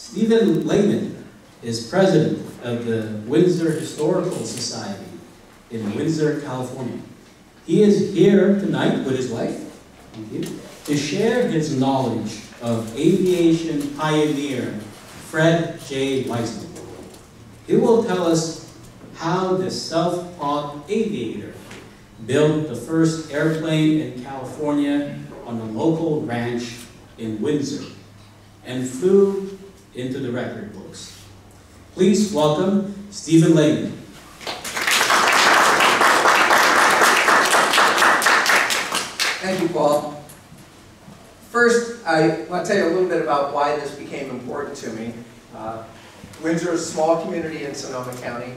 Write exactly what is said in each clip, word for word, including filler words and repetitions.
Stephen Lehmann is president of the Windsor Historical Society in Windsor, California. He is here tonight with his wife, thank you, to share his knowledge of aviation pioneer Fred J. Wiseman. He will tell us how the self-taught aviator built the first airplane in California on a local ranch in Windsor and flew into the record books. Please welcome Stephen Lehmann. Thank you, Paul. First, I want to tell you a little bit about why this became important to me. Uh, Windsor is a small community in Sonoma County,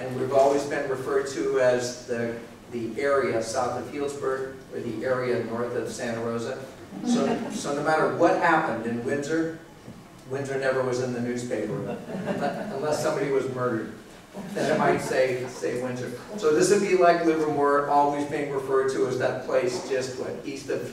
and we've always been referred to as the, the area south of Healdsburg, or the area north of Santa Rosa. So, so no matter what happened in Windsor, Windsor never was in the newspaper, unless somebody was murdered. Then it might say, say Windsor. So this would be like Livermore, always being referred to as that place just what, east of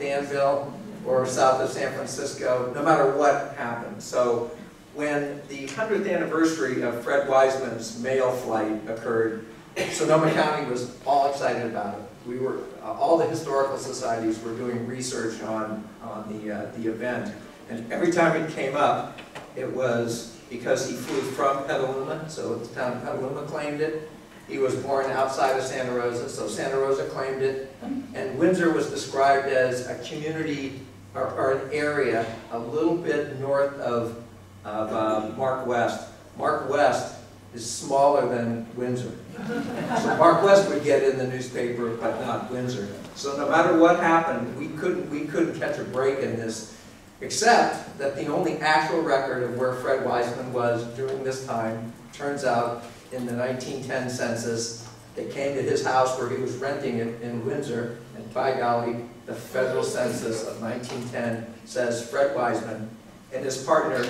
Danville or south of San Francisco, no matter what happened. So when the hundredth anniversary of Fred Wiseman's mail flight occurred, Sonoma County was all excited about it. We were, uh, all the historical societies were doing research on, on the, uh, the event. And every time it came up, it was because he flew from Petaluma, so the town of Petaluma claimed it. He was born outside of Santa Rosa, so Santa Rosa claimed it. And Windsor was described as a community, or, or an area a little bit north of, of uh, Mark West. Mark West is smaller than Windsor. So Mark West would get in the newspaper, but not Windsor. So no matter what happened, we couldn't, we couldn't catch a break in this, except that the only actual record of where Fred Wiseman was during this time, turns out in the nineteen ten census, they came to his house where he was renting it in Windsor, and by golly, the federal census of nineteen ten says Fred Wiseman and his partner,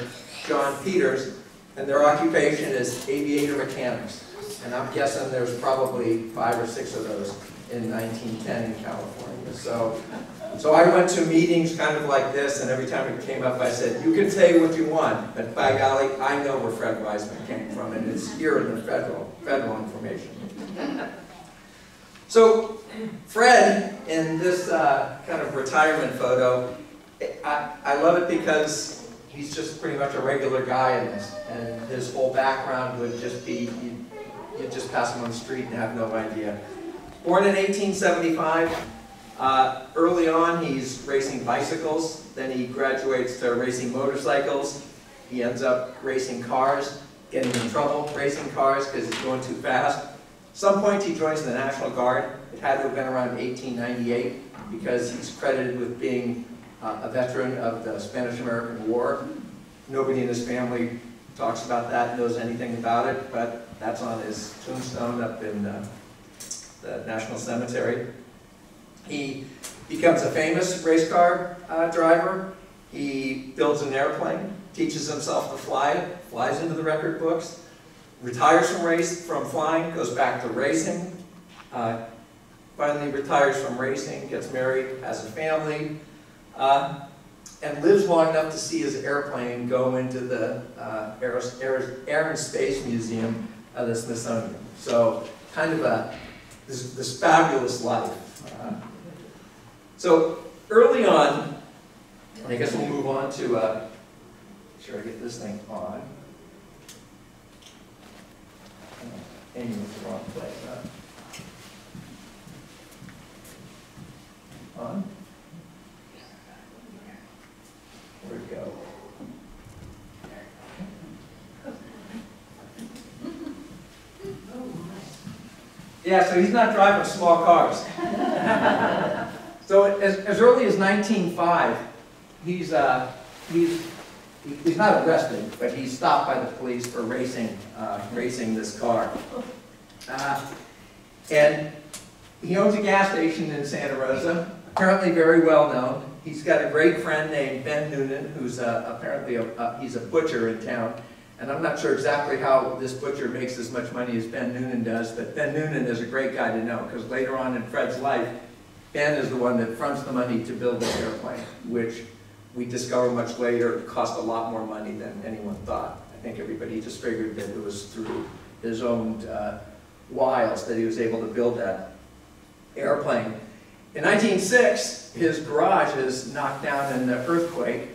John Peters, and their occupation is aviator mechanics. And I'm guessing there's probably five or six of those in nineteen ten in California. So, so I went to meetings kind of like this, and every time it came up I said, you can say what you want, but by golly, I know where Fred Wiseman came from, and it's here in the federal, federal information. So Fred, in this uh, kind of retirement photo, I, I love it because he's just pretty much a regular guy in this, and his whole background would just be, you'd, you'd just pass him on the street and have no idea. Born in eighteen seventy-five, uh, early on he's racing bicycles, then he graduates to racing motorcycles, he ends up racing cars, getting in trouble racing cars because he's going too fast. At some point he joins the National Guard. It had to have been around eighteen ninety-eight because he's credited with being uh, a veteran of the Spanish-American War. Nobody in his family talks about that, knows anything about it, but that's on his tombstone up in uh, the National Cemetery. He becomes a famous race car uh, driver. He builds an airplane, teaches himself to fly it, flies into the record books, retires from race from flying, goes back to racing, uh, finally retires from racing, gets married, has a family, uh, and lives long enough to see his airplane go into the uh, Air, Air, Air and Space Museum of the Smithsonian. So kind of a This, this fabulous life. Uh, so early on, and I guess we'll move on to, uh, make sure I get this thing on. Aiming at the wrong place. Huh? On. Where'd it go? Yeah, so he's not driving small cars. So as, as early as nineteen oh five, he's, uh, he's, he's not arrested, but he's stopped by the police for racing, uh, racing this car. Uh, and he owns a gas station in Santa Rosa, apparently very well known. He's got a great friend named Ben Noonan, who's uh, apparently a, uh, he's a butcher in town. And I'm not sure exactly how this butcher makes as much money as Ben Noonan does, but Ben Noonan is a great guy to know, because later on in Fred's life, Ben is the one that fronts the money to build this airplane, which we discovered much later it cost a lot more money than anyone thought. I think everybody just figured that it was through his own uh, wiles that he was able to build that airplane. In nineteen oh six, his garage is knocked down in an earthquake.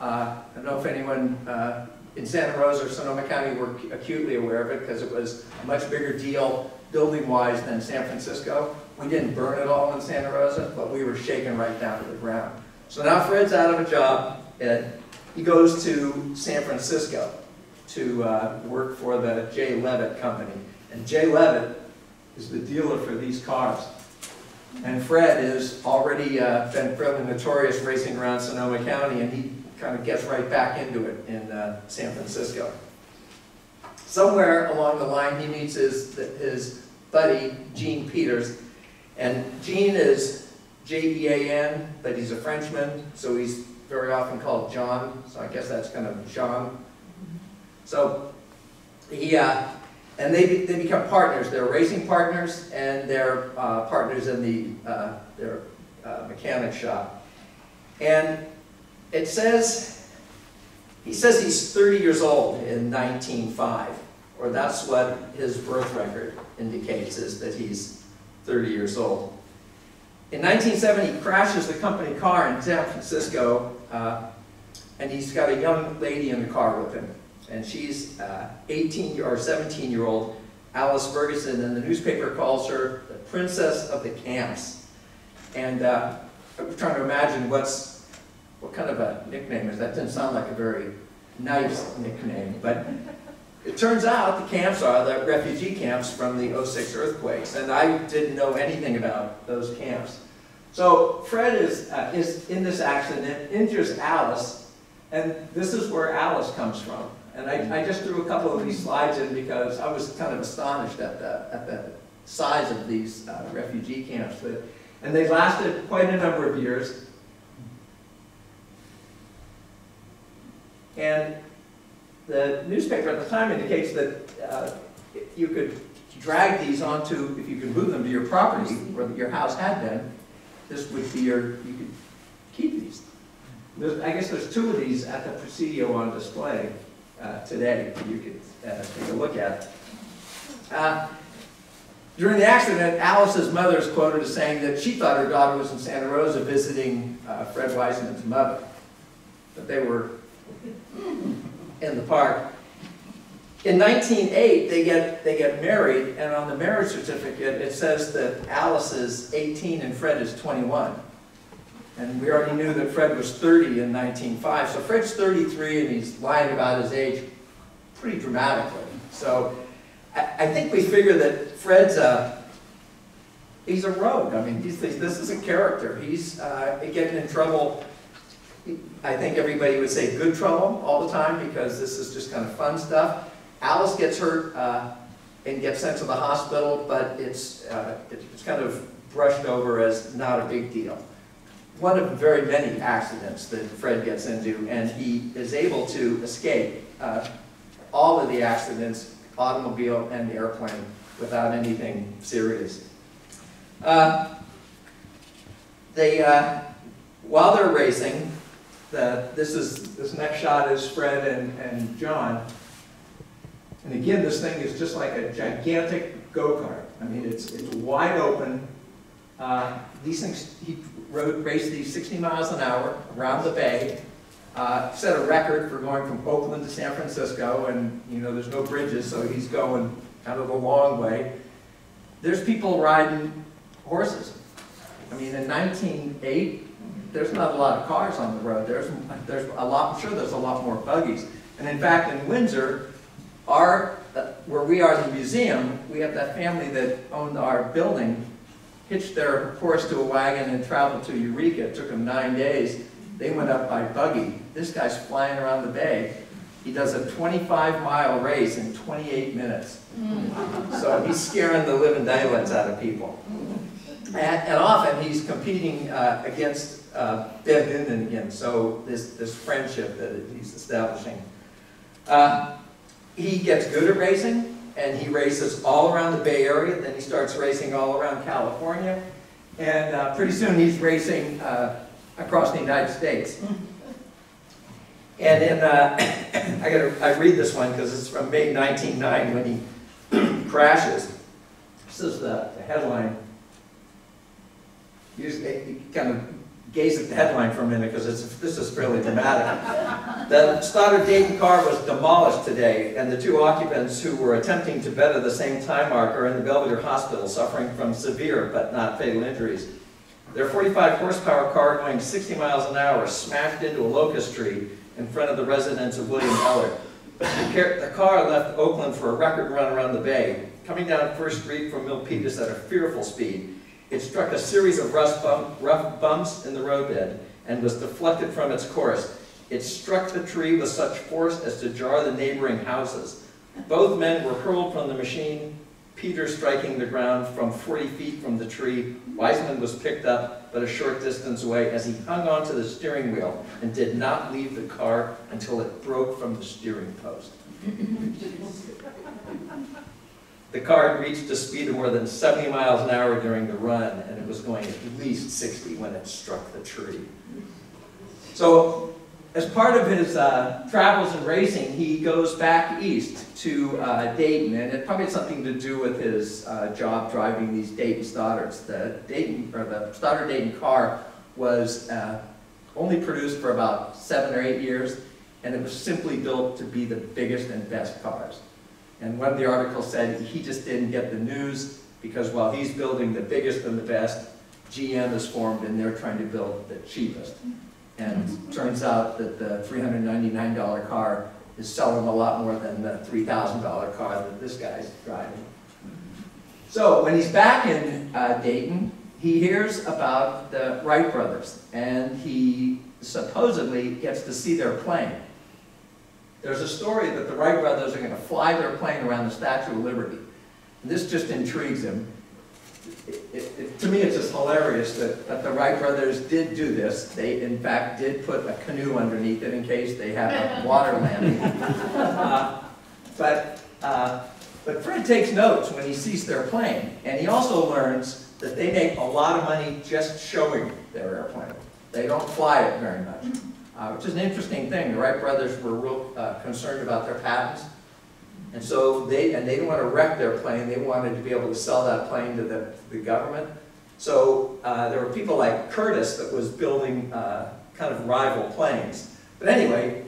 Uh, I don't know if anyone uh, in Santa Rosa or Sonoma County were acutely aware of it, because it was a much bigger deal building-wise than San Francisco. We didn't burn it all in Santa Rosa, but we were shaken right down to the ground. So now Fred's out of a job, and he goes to San Francisco to uh, work for the Jay Levitt company. And Jay Levitt is the dealer for these cars. And Fred has already uh, been fairly notorious racing around Sonoma County, and he kind of gets right back into it in uh, San Francisco. Somewhere along the line, he meets his, his buddy, Jean Peters. And Jean is J E A N, but he's a Frenchman, so he's very often called John. So I guess that's kind of Jean. So he, uh, and they, they become partners. They're racing partners, and they're uh, partners in the, uh, their uh, mechanic shop. And it says, he says he's thirty years old in nineteen oh five, or that's what his birth record indicates, is that he's thirty years old. In nineteen seventy, he crashes the company car in San Francisco, uh, and he's got a young lady in the car with him. And she's uh, eighteen or seventeen year old Alice Ferguson, and the newspaper calls her the princess of the camps. And uh, I'm trying to imagine what's what kind of a nickname is that? Didn't sound like a very nice nickname, but it turns out the camps are the refugee camps from the oh six earthquakes, and I didn't know anything about those camps. So Fred is, uh, is in this accident, injures Alice, and this is where Alice comes from. And I, I just threw a couple of these slides in because I was kind of astonished at the, at the size of these uh, refugee camps. But, and they lasted quite a number of years. And the newspaper at the time indicates that uh, you could drag these onto, if you could move them to your property where your house had been, this would be your, you could keep these. There's, I guess there's two of these at the Presidio on display uh, today you could uh, take a look at. Uh, during the accident, Alice's mother is quoted as saying that she thought her daughter was in Santa Rosa visiting uh, Fred Wiseman's mother, but they were in the park. In nineteen oh eight, they get, they get married, and on the marriage certificate, it says that Alice is eighteen and Fred is twenty-one. And we already knew that Fred was thirty in nineteen oh five, so Fred's thirty-three, and he's lying about his age pretty dramatically. So I, I think we figure that Fred's a, he's a rogue. I mean, he's, this is a character. He's uh, getting in trouble. I think everybody would say good trouble all the time because this is just kind of fun stuff. Alice gets hurt uh, and gets sent to the hospital, but it's, uh, it's kind of brushed over as not a big deal. One of very many accidents that Fred gets into, and he is able to escape uh, all of the accidents, automobile and airplane, without anything serious. Uh, they, uh, while they're racing, The, this, is, this next shot is Fred and, and John. And again, this thing is just like a gigantic go-kart. I mean, it's, it's wide open. Uh, these things, he rode, raced these sixty miles an hour around the bay, uh, set a record for going from Oakland to San Francisco, and you know, there's no bridges, so he's going kind of a long way. There's people riding horses. I mean, in nineteen oh eight, there's not a lot of cars on the road. There's, there's a lot, I'm sure there's a lot more buggies. And in fact, in Windsor, our, uh, where we are the museum, we have that family that owned our building, hitched their horse to a wagon and traveled to Eureka. It took them nine days. They went up by buggy. This guy's flying around the bay. He does a twenty-five mile race in twenty-eight minutes. So he's scaring the living daylights out of people. And, and often he's competing uh, against Uh, Ben Noonan again, so this, this friendship that he's establishing. Uh, he gets good at racing, and he races all around the Bay Area, then he starts racing all around California, and uh, pretty soon he's racing uh, across the United States. And then uh, I gotta I read this one because it's from May nineteen oh nine when he crashes. This is the, the headline. You just you kind of gaze at the headline for a minute because it's this is fairly dramatic. The Stoddard Dayton car was demolished today, and the two occupants who were attempting to bed at the same time mark are in the Belvedere Hospital, suffering from severe but not fatal injuries. Their forty-five horsepower car going sixty miles an hour smashed into a locust tree in front of the residence of William Eller. The car left Oakland for a record run around the bay. Coming down First Street from Milpitas at a fearful speed, it struck a series of rough, bump, rough bumps in the roadbed and was deflected from its course. It struck the tree with such force as to jar the neighboring houses. Both men were hurled from the machine, Peters striking the ground from forty feet from the tree. Wiseman was picked up but a short distance away as he hung onto the steering wheel and did not leave the car until it broke from the steering post. The car had reached a speed of more than seventy miles an hour during the run, and it was going at least sixty when it struck the tree. So, as part of his uh, travels and racing, he goes back east to uh, Dayton, and it probably had something to do with his uh, job driving these Dayton Stoddards. The Dayton, or the Stoddard Dayton car was uh, only produced for about seven or eight years, and it was simply built to be the biggest and best cars. And one of the articles said he just didn't get the news because while he's building the biggest and the best, G M is formed and they're trying to build the cheapest. And turns out that the three hundred ninety-nine dollar car is selling a lot more than the three thousand dollar car that this guy's driving. So when he's back in uh, Dayton, he hears about the Wright brothers and he supposedly gets to see their plane. There's a story that the Wright brothers are going to fly their plane around the Statue of Liberty. And this just intrigues him. It, it, it, to me, it's just hilarious that, that the Wright brothers did do this. They, in fact, did put a canoe underneath it in case they had a water landing. Uh, but, uh, but Fred takes notes when he sees their plane. And he also learns that they make a lot of money just showing their airplane. They don't fly it very much. Uh, which is an interesting thing. The Wright brothers were real uh, concerned about their patents, and so they and they didn't want to wreck their plane. They wanted to be able to sell that plane to the, to the government. So uh, there were people like Curtis that was building uh, kind of rival planes. But anyway,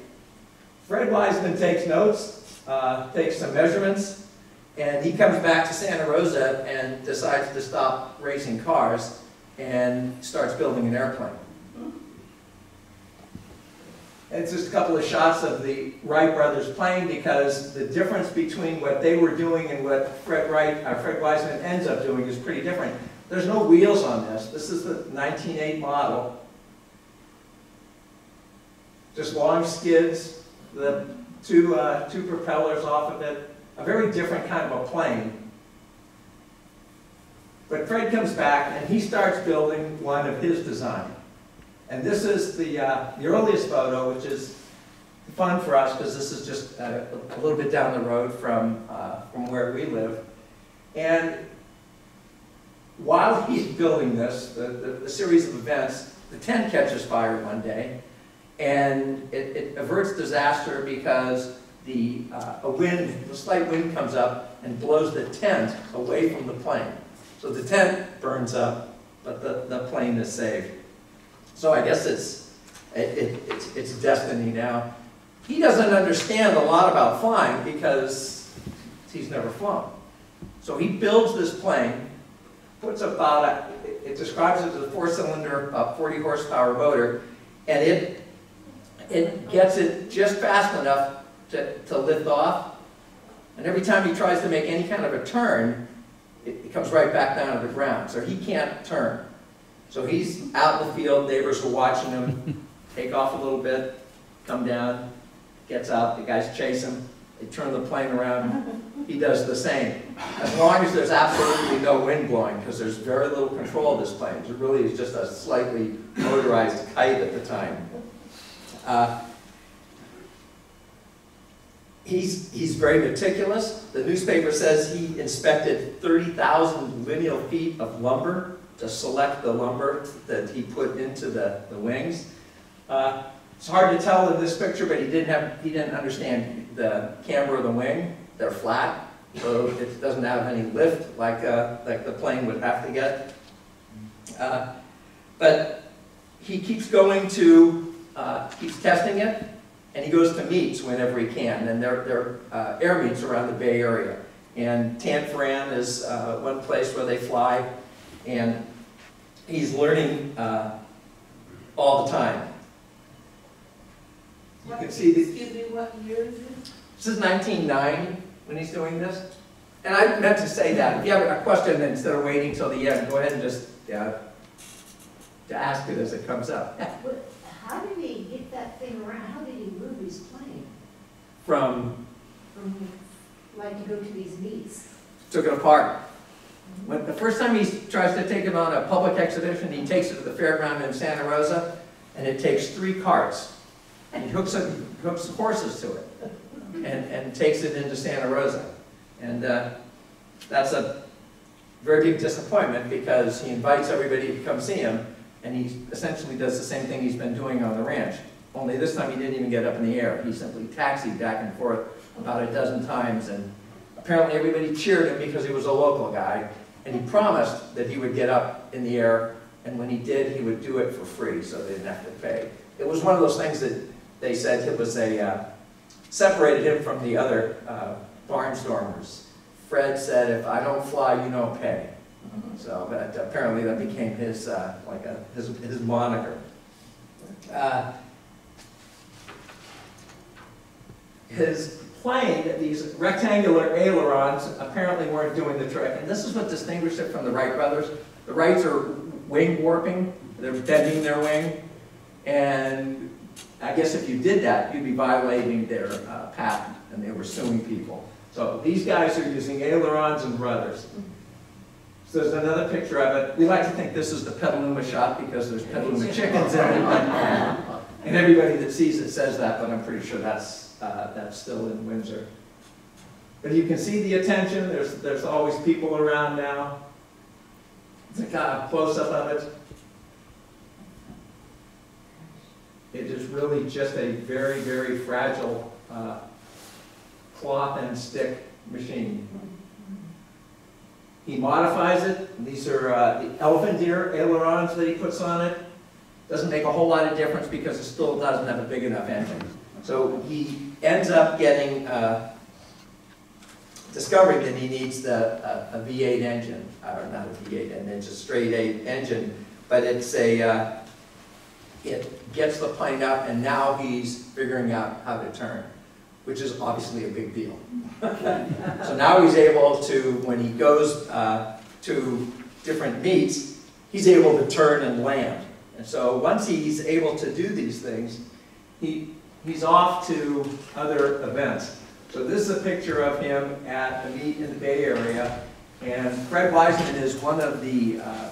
Fred Wiseman takes notes, uh, takes some measurements, and he comes back to Santa Rosa and decides to stop racing cars and starts building an airplane. It's just a couple of shots of the Wright brothers playing because the difference between what they were doing and what Fred, Wright, uh, Fred Wiseman ends up doing is pretty different. There's no wheels on this. This is the nineteen oh eight model. Just long skids, the two, uh, two propellers off of it. A very different kind of a plane. But Fred comes back and he starts building one of his designs. And this is the, uh, the earliest photo, which is fun for us because this is just a, a little bit down the road from, uh, from where we live. And while he's building this, the, the, the series of events, the tent catches fire one day, and it, it averts disaster because the, uh, a wind, a slight wind comes up and blows the tent away from the plane. So the tent burns up, but the, the plane is saved. So I guess it's, it, it, it's, it's destiny now. He doesn't understand a lot about flying because he's never flown. So he builds this plane, puts about, a, it, it describes it as a four-cylinder, uh, forty horsepower motor, and it, it gets it just fast enough to, to lift off. And every time he tries to make any kind of a turn, it, it comes right back down to the ground. So he can't turn. So he's out in the field, neighbors are watching him, take off a little bit, come down, gets out, the guys chase him, they turn the plane around, he does the same. As long as there's absolutely no wind blowing, because there's very little control of this plane. It really is just a slightly motorized kite at the time. Uh, he's, he's very meticulous. The newspaper says he inspected thirty thousand lineal feet of lumber to select the lumber that he put into the, the wings. Uh, It's hard to tell in this picture, but he didn't have he didn't understand the camber of the wing. They're flat, so it doesn't have any lift like uh, like the plane would have to get. Uh, but he keeps going to uh, keeps testing it, and he goes to meets whenever he can, and there there uh, air meets around the Bay Area. And Tanforan is uh, one place where they fly, and he's learning uh, all the time. You can see the, excuse me, what year is it? This is nineteen oh nine when he's doing this. And I meant to say that. If you have a question, instead of waiting till the end, go ahead and just uh, to ask it as it comes up. How did he get that thing around? How did he move his plane? From? From like to go to these meets. Took it apart. When the first time he tries to take it on a public exhibition, he takes it to the fairground in Santa Rosa, and it takes three carts. And he hooks, a, hooks horses to it and, and takes it into Santa Rosa. And uh, that's a very big disappointment because he invites everybody to come see him, and he essentially does the same thing he's been doing on the ranch. Only this time he didn't even get up in the air. He simply taxied back and forth about a dozen times, and apparently everybody cheered him because he was a local guy, and he promised that he would get up in the air, and when he did, he would do it for free, so they didn't have to pay. It was one of those things that they said it was a, uh, separated him from the other uh, barnstormers. Fred said, if I don't fly, you don't pay. Mm-hmm. So that, apparently that became his, uh, like a, his, his moniker. Uh, his plane, these rectangular ailerons apparently weren't doing the trick. And this is what distinguished it from the Wright brothers. The Wrights are wing warping, they're bending their wing. And I guess if you did that, you'd be violating their uh, patent, and they were suing people. So these guys are using ailerons and rudders. So there's another picture of it. We like to think this is the Petaluma shot because there's Petaluma chickens in it. And everybody that sees it says that, but I'm pretty sure that's, uh, that's still in Windsor. But you can see the attention. There's, there's always people around now. It's a kind of close-up of it. It is really just a very, very fragile uh, cloth and stick machine. He modifies it. These are uh, the elephant ear ailerons that he puts on it. Doesn't make a whole lot of difference because it still doesn't have a big enough engine. So he ends up getting, uh, discovering that he needs the, uh, a V eight engine, or not a V eight engine, it's a straight eight engine, but it's a, uh, it gets the plane up, and now he's figuring out how to turn, which is obviously a big deal. So now he's able to, when he goes uh, to different meets, he's able to turn and land. And so once he's able to do these things, he, he's off to other events. So this is a picture of him at a meet in the Bay Area, and Fred Wiseman is one of the, uh,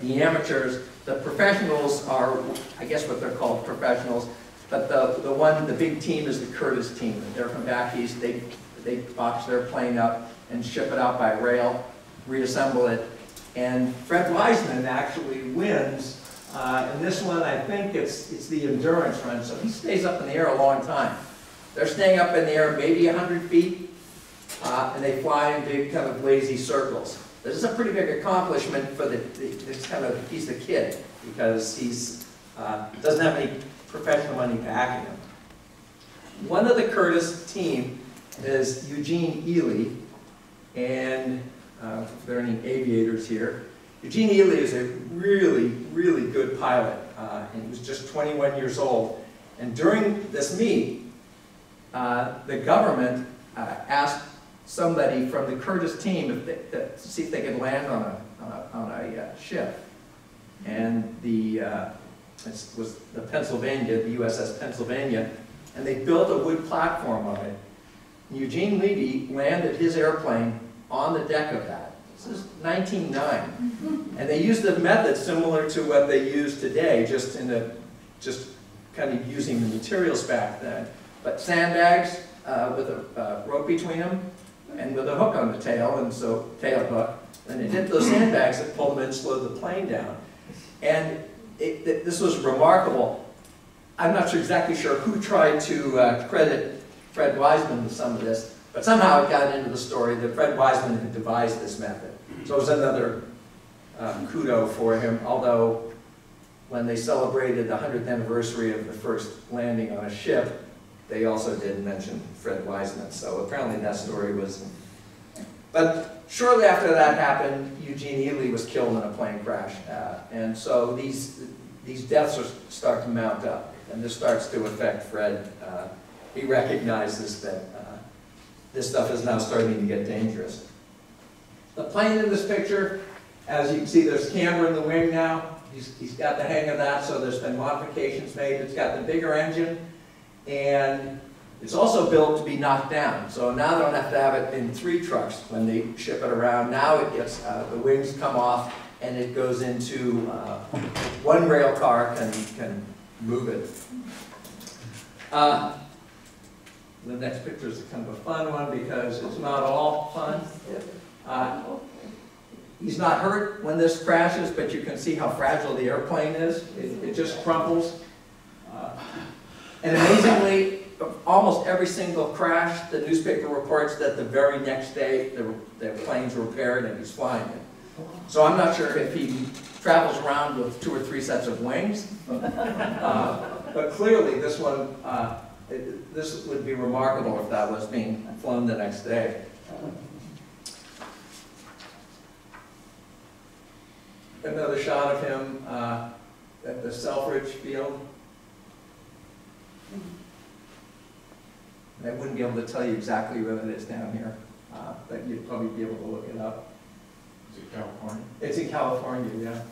the amateurs. The professionals are, I guess what they're called, professionals, but the, the one, the big team is the Curtis team. They're from back east. They, they box their plane up and ship it out by rail, reassemble it. And Fred Wiseman actually wins. Uh, and this one, I think it's, it's the endurance run, so he stays up in the air a long time. They're staying up in the air maybe one hundred feet, uh, and they fly in big kind of lazy circles. This is a pretty big accomplishment for the, the this kind of, he's the kid, because he's, uh, doesn't have any professional money backing him. One of the Curtis team is Eugene Ely, and uh, if there are any aviators here, Eugene Ely is a really, really good pilot, uh, and he was just twenty-one years old. And during this meet, uh, the government uh, asked somebody from the Curtis team if they, to see if they could land on a, on a, on a uh, ship. And the, uh, it was the Pennsylvania, the U S S Pennsylvania, and they built a wood platform on it. Eugene Levy landed his airplane on the deck of that. This is nineteen oh nine. And they used a method similar to what they use today, just in a, just kind of using the materials back then. But sandbags uh, with a uh, rope between them, and with a hook on the tail, and so tail hook, and it hit those sandbags that pulled them in and slowed the plane down. And it, it, this was remarkable. I'm not sure exactly sure who tried to uh, credit Fred Wiseman with some of this, but somehow it got into the story that Fred Wiseman had devised this method. So it was another um, kudo for him, although when they celebrated the hundredth anniversary of the first landing on a ship, they also did mention Fred Wiseman. So apparently that story was... But shortly after that happened, Eugene Ely was killed in a plane crash. Uh, and so these, these deaths are, start to mount up. And this starts to affect Fred. Uh, he recognizes that uh, this stuff is now starting to get dangerous. The plane in this picture, as you can see, there's camber in the wing now. He's, he's got the hang of that, so there's been modifications made. It's got the bigger engine, and it's also built to be knocked down. So now they don't have to have it in three trucks when they ship it around. Now it gets, uh, the wings come off, and it goes into uh, one rail car can, can move it. Uh, the next picture is kind of a fun one because it's not all fun. Uh, he's not hurt when this crashes, but you can see how fragile the airplane is. It, it just crumples. Uh, and amazingly, almost every single crash, the newspaper reports that the very next day the, the plane's repaired and he's flying it. So I'm not sure if he travels around with two or three sets of wings, uh, but clearly this one, uh, it, this would be remarkable if that was being flown the next day. Another shot of him uh, at the Selfridge Field. And I wouldn't be able to tell you exactly where it is down here, uh, but you'd probably be able to look it up. Is it California? It's in California, yeah.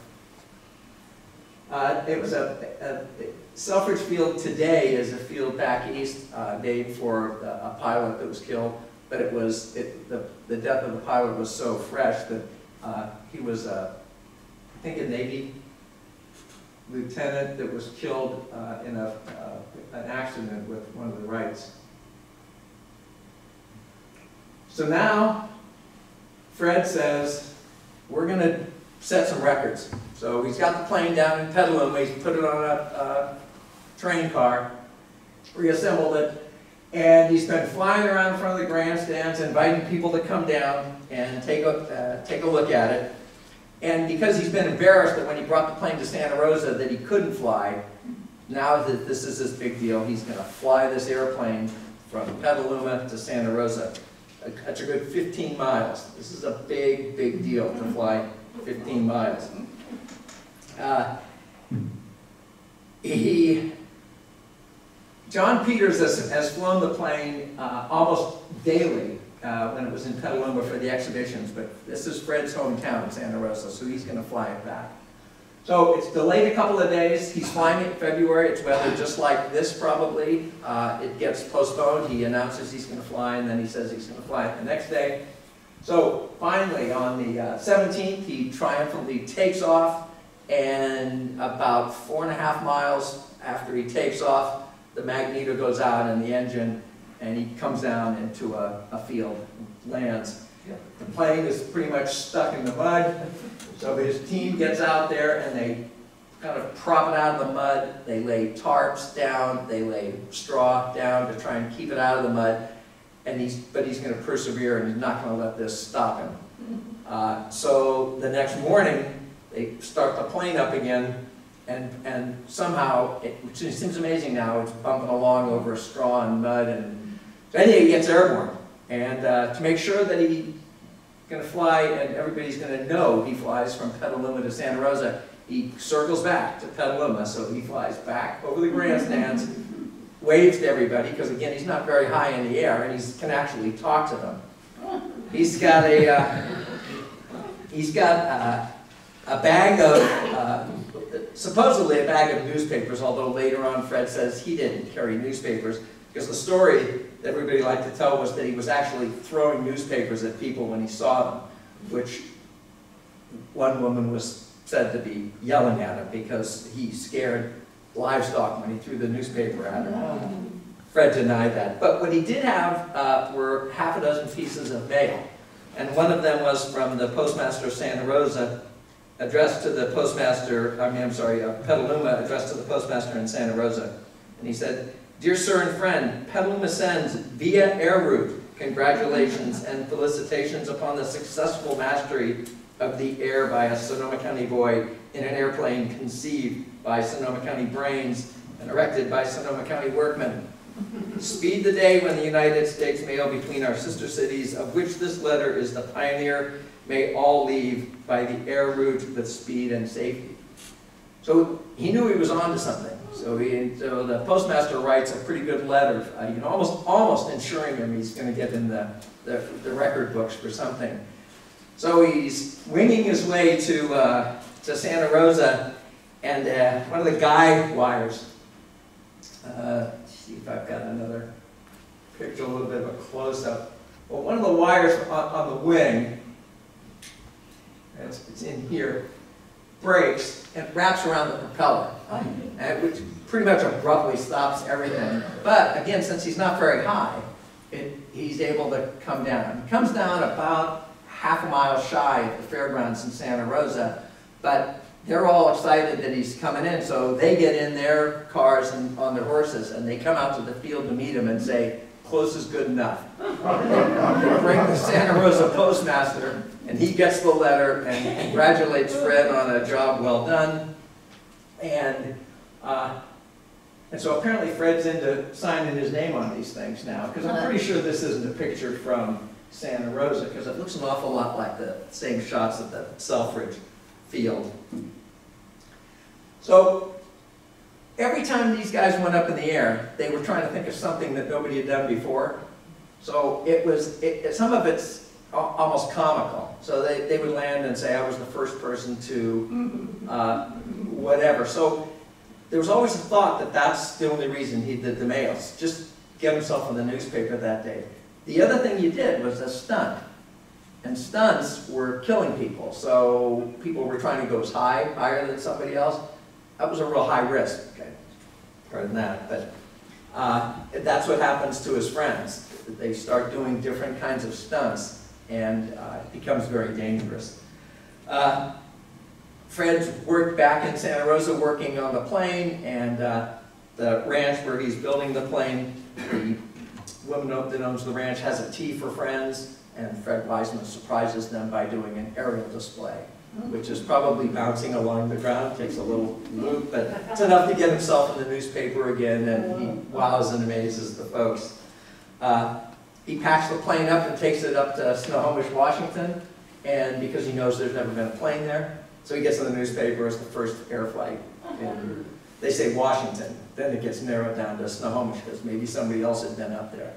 Uh, it was a, a, a Selfridge Field today is a field back east uh, named for the, a pilot that was killed, but it was it, the the death of the pilot was so fresh that uh, he was a I think a Navy lieutenant that was killed uh, in a uh, an accident with one of the Wrights. So now, Fred says, we're going to set some records. So he's got the plane down in Petaluma. He's put it on a uh, train car, reassembled it, and he's been flying around in front of the grandstands, inviting people to come down and take a, uh, take a look at it. And because he's been embarrassed that when he brought the plane to Santa Rosa that he couldn't fly, now that this is his big deal, he's going to fly this airplane from Petaluma to Santa Rosa. That's a good fifteen miles. This is a big, big deal to fly fifteen miles. Uh, he, John Peters has, has flown the plane uh, almost daily uh, when it was in Petaluma for the exhibitions, but this is Fred's hometown, Santa Rosa, so he's going to fly it back. So it's delayed a couple of days. He's flying it in February. It's weather just like this probably. Uh, it gets postponed. He announces he's going to fly, and then he says he's going to fly it the next day. So finally, on the uh, seventeenth, he triumphantly takes off, and about four and a half miles after he takes off, the magneto goes out in the engine, and he comes down into a, a field and lands. The plane is pretty much stuck in the mud. So his team gets out there and they kind of prop it out of the mud. They lay tarps down. They lay straw down to try and keep it out of the mud. And he's, but he's going to persevere and he's not going to let this stop him. Uh, so the next morning, they start the plane up again. And, and somehow, it, which seems amazing now, it's bumping along over straw and mud. And so anyway, he gets airborne. And uh, to make sure that he's going to fly and everybody's going to know he flies from Petaluma to Santa Rosa, he circles back to Petaluma. So he flies back over the grandstands, waves to everybody, because again, he's not very high in the air and he can actually talk to them. He's got a, uh, he's got uh, a bag of, uh, supposedly a bag of newspapers, although later on Fred says he didn't carry newspapers, because the story that everybody liked to tell was that he was actually throwing newspapers at people when he saw them, which one woman was said to be yelling at him because he scared livestock when he threw the newspaper at her. Fred denied that. But what he did have uh, were half a dozen pieces of mail. And one of them was from the postmaster of Santa Rosa, addressed to the postmaster, I mean, I'm sorry, uh, Petaluma, addressed to the postmaster in Santa Rosa. And he said, "Dear sir and friend, Petaluma sends via air route congratulations and felicitations upon the successful mastery of the air by a Sonoma County boy in an airplane conceived by Sonoma County brains and erected by Sonoma County workmen. Speed the day when the United States mail between our sister cities, of which this letter is the pioneer, may all leave by the air route with speed and safety." So he knew he was on to something. So, he, so the postmaster writes a pretty good letter, uh, you know, almost, almost ensuring him he's going to get in the, the, the record books for something. So he's winging his way to, uh, to Santa Rosa, and uh, one of the guy wires. Uh, see if I've got another picture, a little bit of a close-up. Well, one of the wires on, on the wing, it's, it's in here, breaks and wraps around the propeller, and which pretty much abruptly stops everything. But again, since he's not very high, it, he's able to come down. He comes down about half a mile shy of the fairgrounds in Santa Rosa, but they're all excited that he's coming in, so they get in their cars and on their horses, and they come out to the field to meet him and say, "Close is good enough." Bring the Santa Rosa postmaster, and he gets the letter and congratulates Fred on a job well done. And uh, and so apparently Fred's into signing his name on these things now, because I'm pretty sure this isn't a picture from Santa Rosa, because it looks an awful lot like the same shots of the Selfridge Field. So every time these guys went up in the air, they were trying to think of something that nobody had done before. So it was, it, some of it's almost comical. So they, they would land and say, "I was the first person to uh, whatever." So there was always a thought that that's the only reason he did the mails, just get himself in the newspaper that day. The other thing you did was a stunt. And stunts were killing people. So people were trying to go as high, higher than somebody else. That was a real high risk. Okay. Pardon that. But uh, that's what happens to his friends. They start doing different kinds of stunts, and uh, it becomes very dangerous. Uh, Fred's worked back in Santa Rosa working on the plane, and uh, the ranch where he's building the plane, the woman that owns the ranch has a tea for friends, and Fred Wiseman surprises them by doing an aerial display, which is probably bouncing along the ground, takes a little loop, but it's enough to get himself in the newspaper again, and he wows and amazes the folks. Uh, He packs the plane up and takes it up to Snohomish, Washington, and because he knows there's never been a plane there, so he gets in the newspaper as the first air flight. And they say Washington, then it gets narrowed down to Snohomish because maybe somebody else had been up there.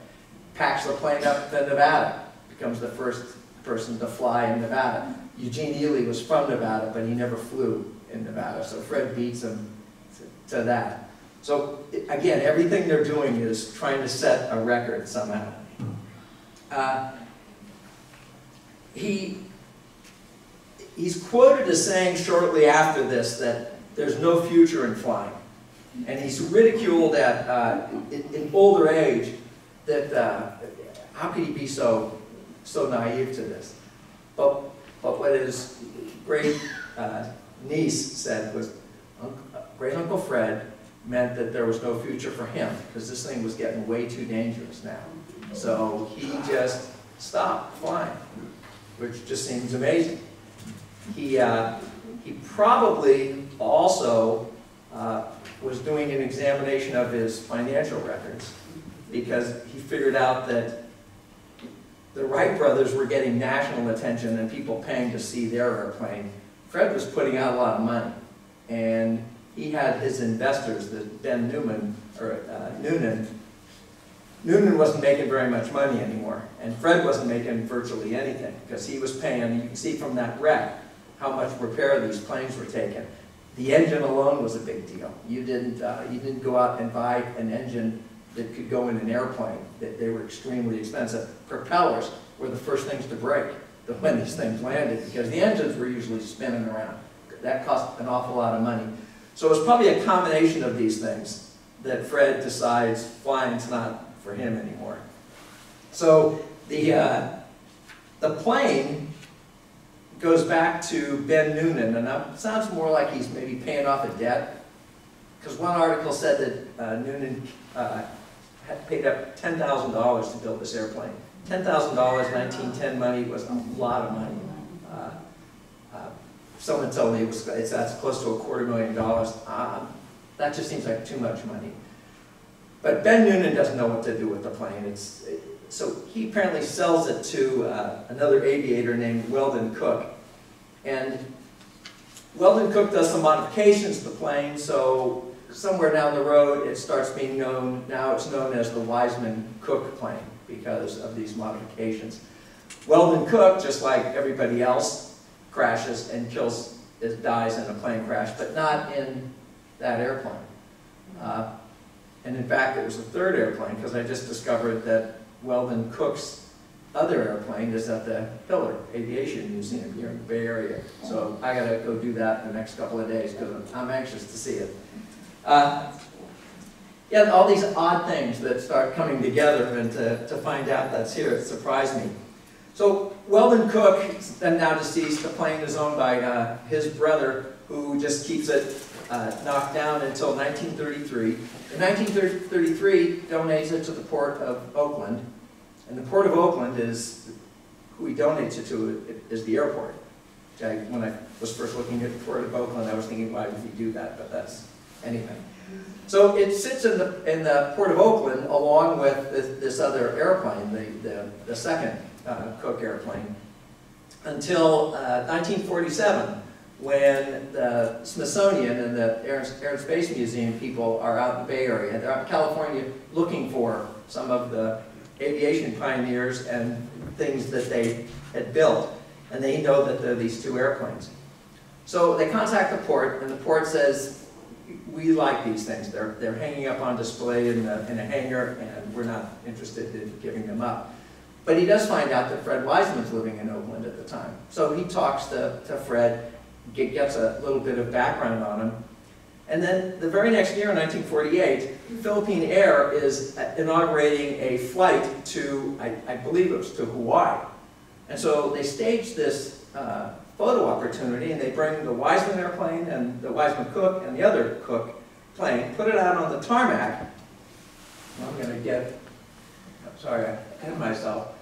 Packs the plane up to Nevada, becomes the first person to fly in Nevada. Eugene Ely was from Nevada, but he never flew in Nevada, so Fred beats him to that. So again, everything they're doing is trying to set a record somehow. Uh, he, he's quoted as saying shortly after this that there's no future in flying. And he's ridiculed at, uh, in, in older age that uh, how could he be so, so naive to this? But, but what his great uh, niece said was, great Uncle Fred meant that there was no future for him because this thing was getting way too dangerous now. So he just stopped flying, which just seems amazing. He, uh, he probably also uh, was doing an examination of his financial records because he figured out that the Wright brothers were getting national attention and people paying to see their airplane. Fred was putting out a lot of money, and he had his investors, the Ben Newman, or, uh, Noonan, Noonan wasn't making very much money anymore, and Fred wasn't making virtually anything because he was paying, you can see from that wreck, how much repair these planes were taking. The engine alone was a big deal. You didn't, uh, you didn't go out and buy an engine that could go in an airplane. They were extremely expensive. Propellers were the first things to break when these things landed because the engines were usually spinning around. That cost an awful lot of money. So it was probably a combination of these things that Fred decides flying's not for him anymore. So the, uh, the plane goes back to Ben Noonan, and it sounds more like he's maybe paying off a debt because one article said that uh, Noonan uh, had paid up ten thousand dollars to build this airplane. ten thousand dollars, nineteen ten money was a lot of money. Uh, uh, someone told me it was, it's, that's close to a quarter million dollars. Uh, that just seems like too much money. But Ben Noonan doesn't know what to do with the plane. It's, it, so he apparently sells it to uh, another aviator named Weldon Cook. And Weldon Cook does some modifications to the plane, so somewhere down the road it starts being known, now it's known as the Wiseman-Cook plane because of these modifications. Weldon Cook, just like everybody else, crashes and kills, it dies in a plane crash, but not in that airplane. Uh, and in fact, it was the third airplane, because I just discovered that Weldon Cook's other airplane is at the Hiller Aviation Museum here in the Bay Area. So I gotta go do that in the next couple of days because I'm, I'm anxious to see it. Uh, yeah, all these odd things that start coming together, and to, to find out that's here, it surprised me. So Weldon Cook, then now deceased, the plane is owned by uh, his brother, who just keeps it uh, knocked down until nineteen thirty-three. In nineteen thirty-three, donates it to the Port of Oakland. And the Port of Oakland is, who he donates it to is the airport. I, when I was first looking at the Port of Oakland, I was thinking, why would he do that? But that's, anyway. So it sits in the, in the Port of Oakland along with this, this other airplane, the, the, the second uh, Cook airplane, until uh, nineteen forty-seven, when the Smithsonian and the Air and Space Museum people are out in the Bay Area. They're out in California looking for some of the aviation pioneers and things that they had built, and they know that there are these two airplanes. So they contact the port, and the port says, we like these things. They're, they're hanging up on display in, the, in a hangar, and we're not interested in giving them up. But he does find out that Fred Wiseman's living in Oakland at the time. So he talks to, to Fred, get, gets a little bit of background on him. And then the very next year, in nineteen forty-eight, Philippine Air is inaugurating a flight to, I, I believe it was to Hawaii. And so they stage this uh, photo opportunity, and they bring the Wiseman airplane and the Wiseman Cook and the other Cook plane, put it out on the tarmac. I'm going to get, I'm sorry, I hit myself,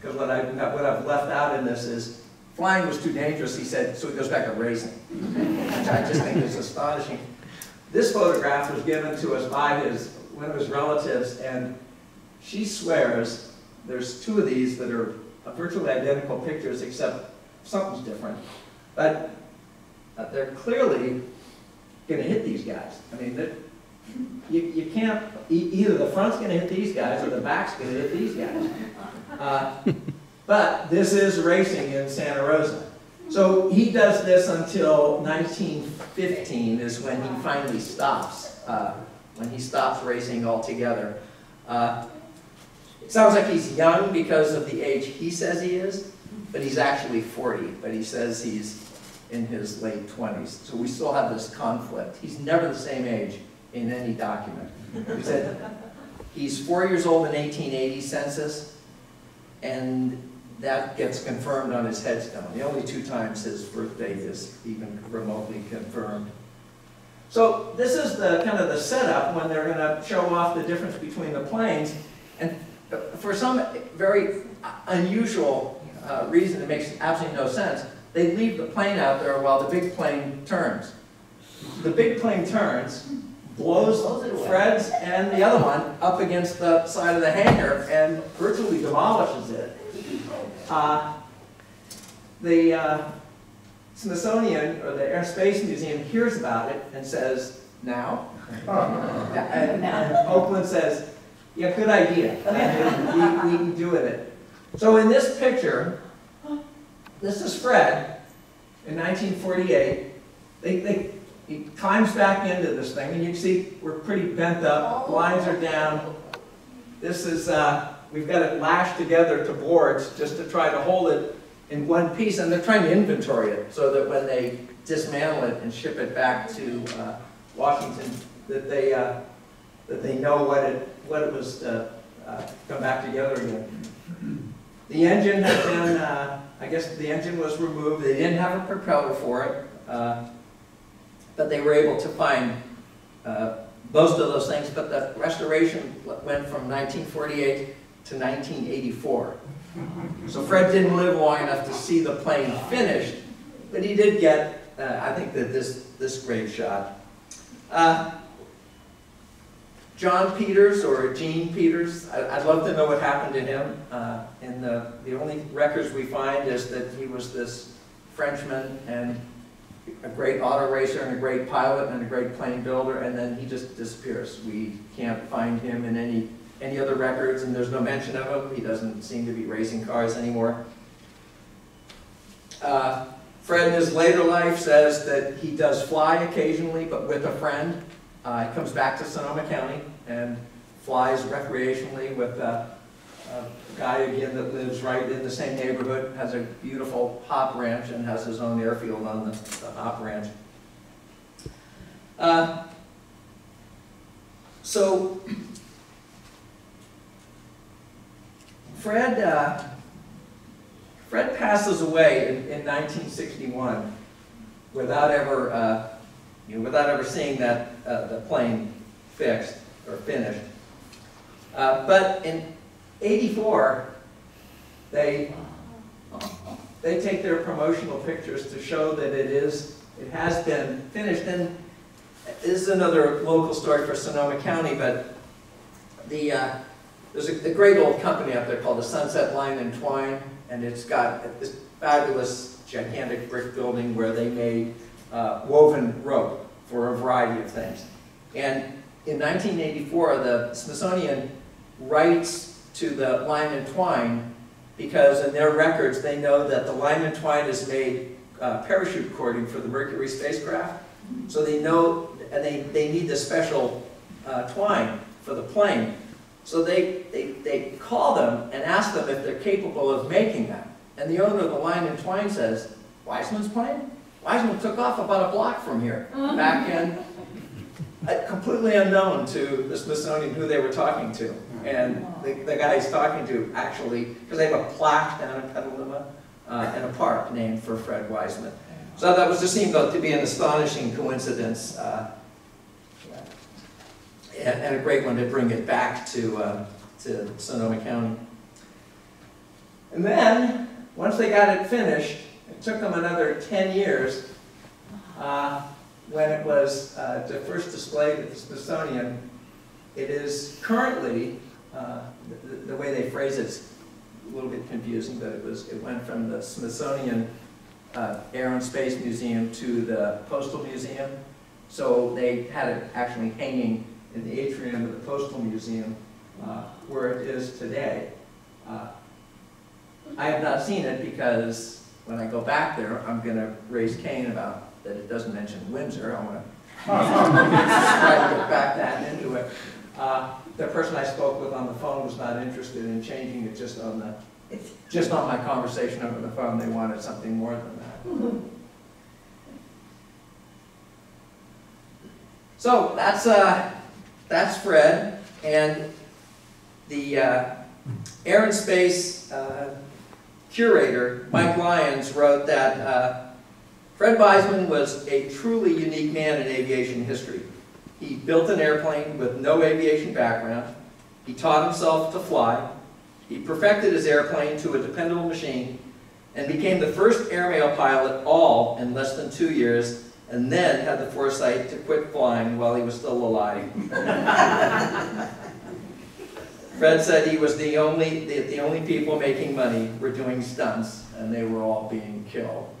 because what, I, what I've left out in this is, flying was too dangerous, he said, so he goes back to racing, which I just think is astonishing. This photograph was given to us by his, one of his relatives, and she swears there's two of these that are virtually identical pictures, except something's different. But uh, they're clearly going to hit these guys. I mean, you, you can't, e either the front's going to hit these guys or the back's going to hit these guys. Uh, But this is racing in Santa Rosa. So he does this until nineteen fifteen is when he finally stops, uh, when he stops racing altogether. Uh, it sounds like he's young because of the age he says he is, but he's actually forty, but he says he's in his late twenties. So we still have this conflict. He's never the same age in any document. He said he's four years old in eighteen eighty census, and that gets confirmed on his headstone. The only two times his birthday is even remotely confirmed. So this is the kind of the setup when they're going to show off the difference between the planes. And for some very unusual uh, reason, it makes absolutely no sense, they leave the plane out there while the big plane turns. The big plane turns, blows Fred's and the other one up against the side of the hangar and virtually demolishes it. Uh, the uh, Smithsonian, or the Air and Space Museum, hears about it and says, now? and, and Oakland says, yeah, good idea. And we, we can do with it. So in this picture, this is Fred in nineteen forty-eight. They, they, he climbs back into this thing, and you can see we're pretty bent up. Blinds are down. This is... Uh, We've got it lashed together to boards just to try to hold it in one piece, and they're trying to inventory it so that when they dismantle it and ship it back to uh, Washington, that they uh, that they know what it what it was to uh, come back together again. The engine had been, uh, I guess, the engine was removed. They didn't have a propeller for it, uh, but they were able to find uh, most of those things, but the restoration went from nineteen forty-eight to nineteen eighty-four. So Fred didn't live long enough to see the plane finished, but he did get, uh, I think, that this, this great shot. Uh, John Peters, or Jean Peters, I, I'd love to know what happened to him. Uh, and the, the only records we find is that he was this Frenchman and a great auto racer and a great pilot and a great plane builder, and then he just disappears. We can't find him in any, any other records, and there's no mention of him. He doesn't seem to be racing cars anymore. Uh, Fred in his later life says that he does fly occasionally, but with a friend. Uh, he comes back to Sonoma County and flies recreationally with uh, a guy, again, that lives right in the same neighborhood, has a beautiful hop ranch and has his own airfield on the, the hop ranch. Uh, so, Fred, uh, Fred passes away in, in nineteen sixty-one without ever, uh, you know, without ever seeing that uh, the plane fixed or finished. Uh, but in eighty-four, they they take their promotional pictures to show that it is it has been finished. And this is another local story for Sonoma County, but the uh, there's a, a great old company up there called the Sunset Lyman Twine. And it's got this fabulous, gigantic brick building where they made uh, woven rope for a variety of things. And in nineteen eighty-four, the Smithsonian writes to the Lyman Twine because in their records, they know that the Lyman Twine has made uh, parachute cording for the Mercury spacecraft. So they know, and they, they need this special uh, twine for the plane. So they, they, they call them and ask them if they're capable of making that. And the owner of the Lyman Twine says, Wiseman's plane? Wiseman took off about a block from here, back in, uh, completely unknown to the Smithsonian who they were talking to. And the, the guy he's talking to actually, because they have a plaque down in Petaluma uh, and a park named for Fred Wiseman. So that was just seemed to be an astonishing coincidence. Uh, and a great one to bring it back to, uh, to Sonoma County. And then, once they got it finished, it took them another ten years uh, when it was uh, first displayed at the Smithsonian. It is currently, uh, the, the way they phrase it is a little bit confusing, but it, was, it went from the Smithsonian uh, Air and Space Museum to the Postal Museum. So they had it actually hanging in the atrium of the Postal Museum, uh, where it is today. Uh, I have not seen it because when I go back there, I'm going to raise Cain about that it doesn't mention Windsor. I want to try to get back that into it. Uh, the person I spoke with on the phone was not interested in changing it just on the just on my conversation over the phone. They wanted something more than that. Mm-hmm. So that's uh. That's Fred, and the uh, Air and Space uh, curator, Mike Lyons, wrote that uh, Fred Wiseman was a truly unique man in aviation history. He built an airplane with no aviation background. He taught himself to fly. He perfected his airplane to a dependable machine and became the first airmail pilot all in less than two years and then had the foresight to quit flying while he was still alive. Fred said he was the only, the, the only people making money were doing stunts, and they were all being killed.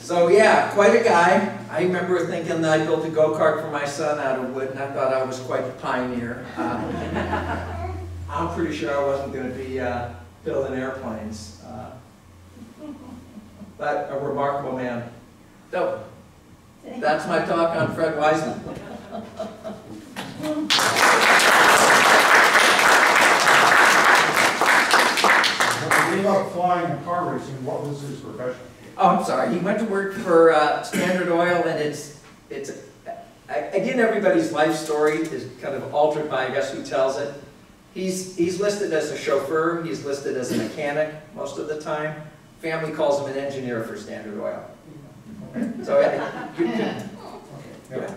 So yeah, quite a guy. I remember thinking that I built a go-kart for my son out of wood, and I thought I was quite the pioneer. Uh, I'm pretty sure I wasn't going to be uh, building airplanes. Uh, but a remarkable man. So, that's my talk on Fred Wiseman. When he left flying and car racing, what was his profession? Oh, I'm sorry. He went to work for uh, Standard Oil, and it's, it's again, everybody's life story is kind of altered by, I guess, who tells it. He's, he's listed as a chauffeur. He's listed as a mechanic most of the time. Family calls him an engineer for Standard Oil. So, yeah. Yeah.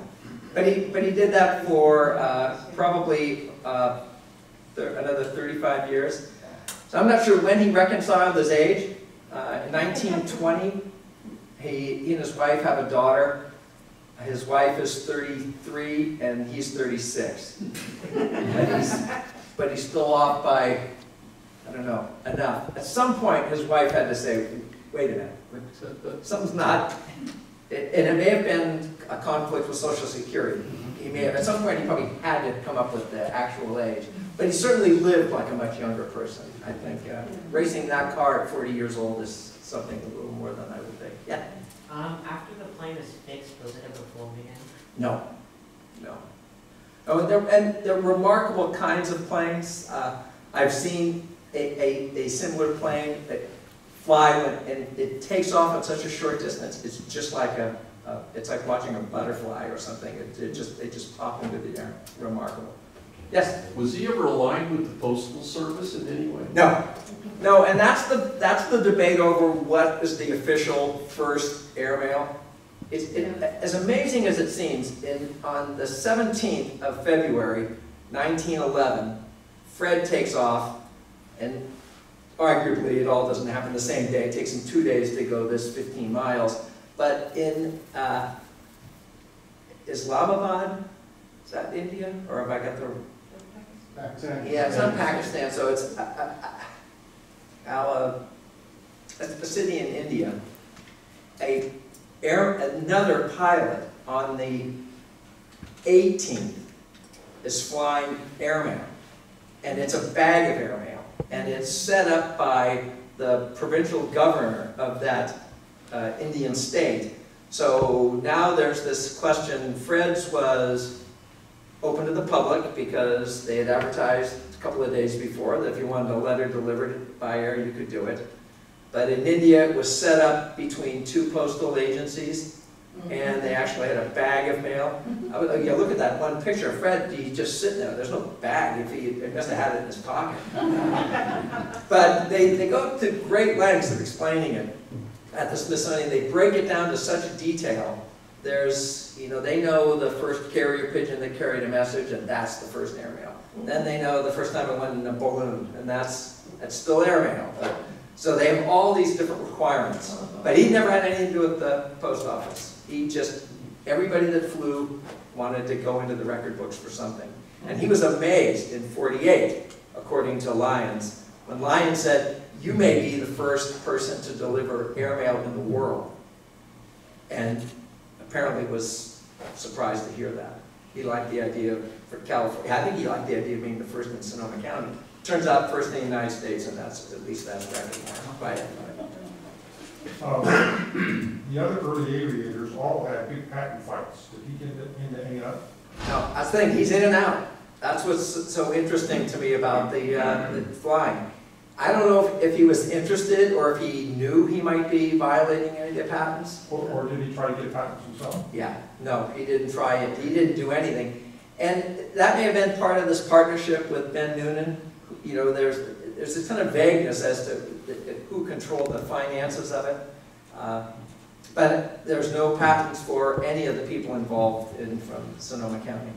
But he, but he did that for uh, probably uh, th another thirty-five years. So I'm not sure when he reconciled his age. Uh, in nineteen twenty, he, he and his wife have a daughter. His wife is thirty-three and he's thirty-six. but, he's, but he's still off by, I don't know, enough. At some point, his wife had to say, wait a minute, something's not. It, and it may have been a conflict with Social Security. He may have, at some point, he probably had to come up with the actual age. But he certainly lived like a much younger person, I think. Uh, racing that car at forty years old is something a little more than I would think. Yeah? Um, after the plane was fixed, was it ever flown again? No. No. Oh, and they're, and they're remarkable kinds of planes. Uh, I've seen a, a, a similar plane that fly when, and it takes off at such a short distance. It's just like a, a it's like watching a butterfly or something. It, it just they just pop into the air. Remarkable. Yes. Was he ever aligned with the Postal Service in any way? No, no, and that's the that's the debate over what is the official first airmail. It, it, as amazing as it seems, in on the seventeenth of February, nineteen eleven, Fred takes off, and arguably it all doesn't happen the same day. It takes him two days to go this fifteen miles, but in uh, Islamabad. Is that India, or have I got the? Pakistan. Yeah, it's not Pakistan, so it's Ala, a city in India. A air another pilot on the eighteenth is flying airmail, and it's a bag of airmail, and it's set up by the provincial governor of that uh, Indian state. So now there's this question. Fred's was open to the public because they had advertised a couple of days before that if you wanted a letter delivered by air, you could do it. But in India, it was set up between two postal agencies, and they actually had a bag of mail. I would, yeah, look at that one picture. Fred, he's just sitting there. There's no bag. If he, he must have had it in his pocket. But they, they go to great lengths of explaining it. At the Smithsonian, they break it down to such detail. There's, you know, they know the first carrier pigeon that carried a message, and that's the first airmail. Then they know the first time it went in a balloon, and that's, that's still airmail. But, so they have all these different requirements. But he never had anything to do with the post office. He just, everybody that flew wanted to go into the record books for something. And he was amazed in forty-eight, according to Lyons, when Lyons said, you may be the first person to deliver airmail in the world. And apparently was surprised to hear that. He liked the idea for California. I think he liked the idea of being the first in Sonoma County. Turns out first in the United States, and that's at least that's recognized by everybody. Um, the other early aviators all had big patent fights. Did he get into any of that? No, I think he's in and out. That's what's so interesting to me about the, uh, the flying. I don't know if, if he was interested or if he knew he might be violating any of the patents. Or, or did he try to get patents himself? Yeah, no, he didn't try it. He didn't do anything. And that may have been part of this partnership with Ben Noonan. You know, there's, there's a ton of vagueness as to who controlled the finances of it. Uh, but there's no patents for any of the people involved in from Sonoma County.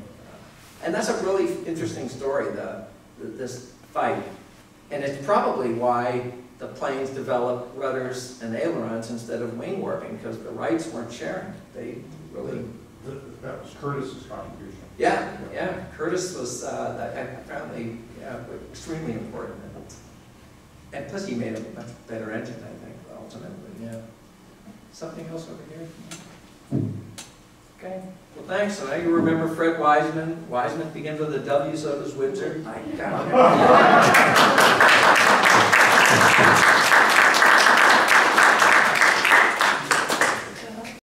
And that's a really interesting story, the, this fight. And it's probably why the planes developed rudders and ailerons instead of wing warping, because the Wrights weren't sharing. They really... That was Curtis's contribution. Yeah, yeah. Curtis was uh, apparently yeah, extremely important. And plus he made a much better engine, I think, ultimately. Yeah. Something else over here? Okay. Well, thanks. So now you remember Fred Wiseman. Wiseman begins with a W, so does Windsor. I got it.